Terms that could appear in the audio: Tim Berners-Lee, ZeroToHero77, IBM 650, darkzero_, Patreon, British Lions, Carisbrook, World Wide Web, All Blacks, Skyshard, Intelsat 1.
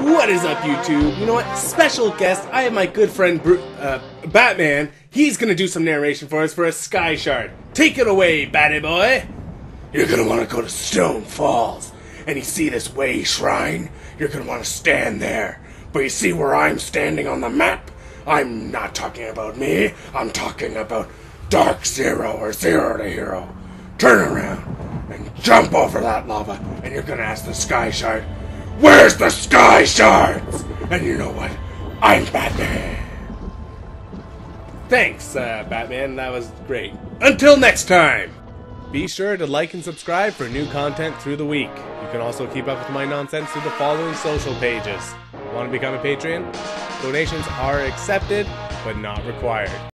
What is up, YouTube? You know what? Special guest, I have my good friend Batman. He's gonna do some narration for us for a Skyshard. Take it away, Batty Boy! You're gonna wanna go to Stone Falls, and you see this Way Shrine? You're gonna wanna stand there. But you see where I'm standing on the map? I'm not talking about me, I'm talking about Dark Zero or Zero to Hero. Turn around and jump over that lava, and you're gonna ask the Sky Shard, "Where's the Sky Shards?" And you know what? I'm Batman. Thanks, Batman. That was great. Until next time. Be sure to like and subscribe for new content through the week. You can also keep up with my nonsense through the following social pages. Want to become a Patreon? Donations are accepted, but not required.